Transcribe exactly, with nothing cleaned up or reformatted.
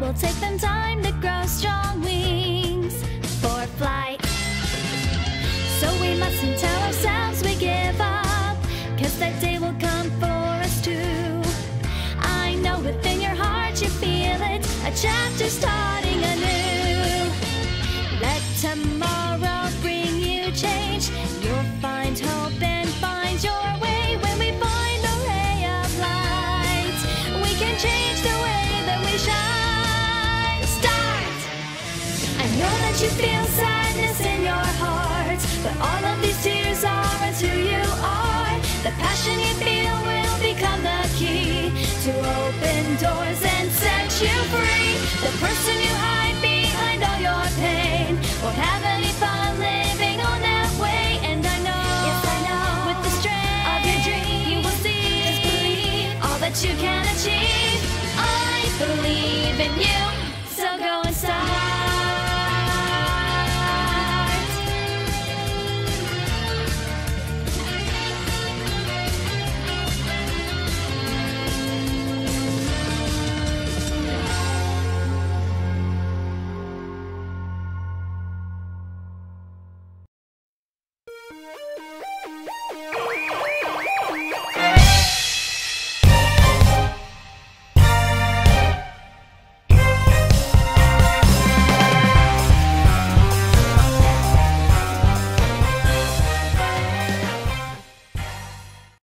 will take them time to grow strong wings for flight. So we mustn't tell ourselves we give up, 'cause that day will come for us too. I know within your heart you feel it, a chapter starting anew. Let tomorrow bring you change. You'll find hope and find your way when we find the ray of light. We can change the way that we shine. Start! I know that you feel sadness in your heart, but all of these tears are as who you are. The passion you feel will become the key to open doors and set you free. The person you hide behind all your pain won't have any fun living on that way. And I know, yes, I know, with the strength of your dream, you will see, just believe all that you can achieve. I believe in you.